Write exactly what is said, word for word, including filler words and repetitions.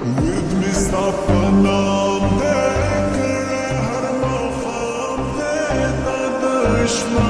With